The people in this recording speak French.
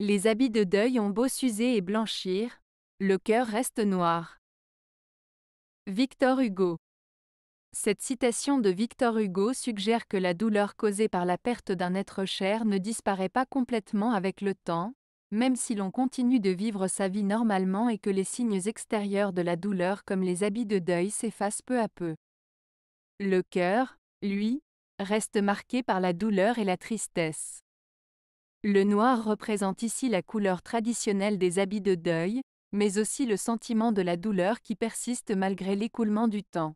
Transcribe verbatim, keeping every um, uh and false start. Les habits de deuil ont beau s'user et blanchir, le cœur reste noir. Victor Hugo. Cette citation de Victor Hugo suggère que la douleur causée par la perte d'un être cher ne disparaît pas complètement avec le temps, même si l'on continue de vivre sa vie normalement et que les signes extérieurs de la douleur comme les habits de deuil s'effacent peu à peu. Le cœur, lui, reste marqué par la douleur et la tristesse. Le noir représente ici la couleur traditionnelle des habits de deuil, mais aussi le sentiment de la douleur qui persiste malgré l'écoulement du temps.